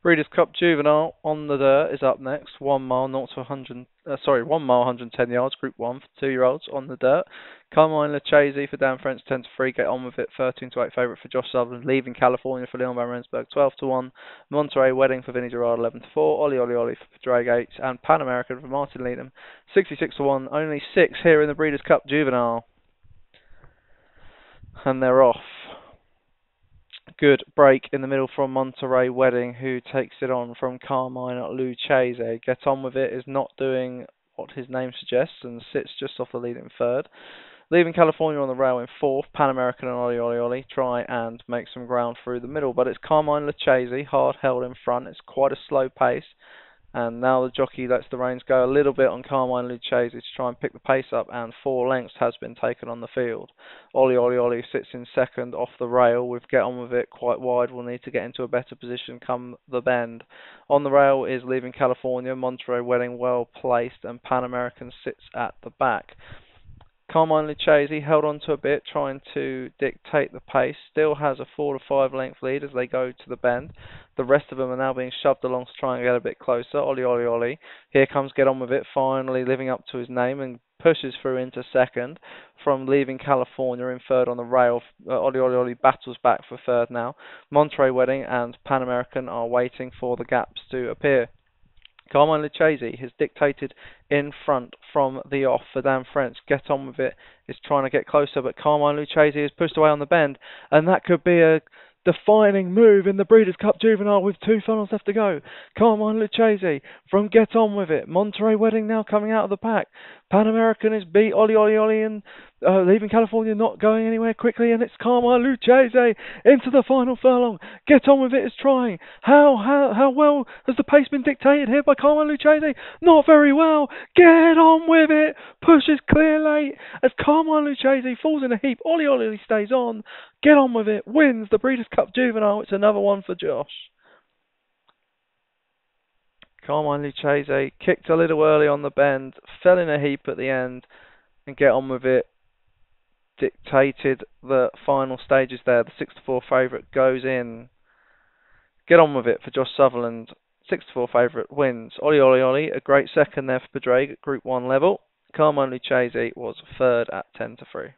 Breeders' Cup Juvenile on the dirt is up next. 1 mile, 110 yards, Group 1 for 2-year-olds on the dirt. Carmine Lucchese for Dan French, 10-3. Get on with it, 13-8 favourite for Josh Sutherland. Leaving California for Leon Van Rensburg, 12-1. Monterey Wedding for Vinny Gerard, 11-4. Ollie Ollie Ollie for Dry Gates. And Pan American for Martin Latham, 66-1. Only 6 here in the Breeders' Cup Juvenile. And they're off. Good break in the middle from Monterey Wedding, who takes it on from Carmine Lucchese. Get on with it is not doing what his name suggests and sits just off the lead in third. Leaving California on the rail in fourth. Pan American and Ollie Ollie Ollie try and make some ground through the middle, but it's Carmine Lucchese hard held in front. It's quite a slow pace, and now the jockey lets the reins go a little bit on Carmine Lucchese to try and pick the pace up, and 4 lengths has been taken on the field. Ollie Ollie Ollie sits in second off the rail with Get On With It quite wide. Will need to get into a better position come the bend. On the rail is Leaving California, Monterey Wedding well placed, and Pan American sits at the back. Carmine Lucchese held on to a bit, trying to dictate the pace. Still has a 4 to 5 length lead as they go to the bend. The rest of them are now being shoved along to try and get a bit closer. Ollie Ollie Ollie. Here comes Get On With It, finally living up to his name, and pushes through into second from Leaving California in third on the rail. Ollie Ollie Ollie battles back for third now. Monterey Wedding and Pan American are waiting for the gaps to appear. Carmine Lucchese has dictated in front from the off for Dan French. Get On With It is trying to get closer, but Carmine Lucchese is pushed away on the bend, and that could be a defining move in the Breeders' Cup Juvenile with 2 funnels left to go. Carmine Lucchese from Get On With It. Monterey Wedding now coming out of the pack. Pan American is beat. Ollie Ollie Ollie and Leaving California not going anywhere quickly, and it's Carmine Lucchese into the final furlong. Get On With It is trying. How well has the pace been dictated here by Carmine Lucchese? Not very well. Get On With It pushes clear late as Carmine Lucchese falls in a heap. Ollie Ollie Ollie stays on. Get On With It wins the Breeders' Cup Juvenile. It's another one for Josh. Carmine Lucchese kicked a little early on the bend, fell in a heap at the end, and Get On With It dictated the final stages there. The 6-4 favourite goes in. Get On With It for Josh Sutherland. 6-4 favourite wins. Ollie Ollie Ollie, a great second there for Pedrega at Group 1 level. Carmine Lucchese was third at 10-3.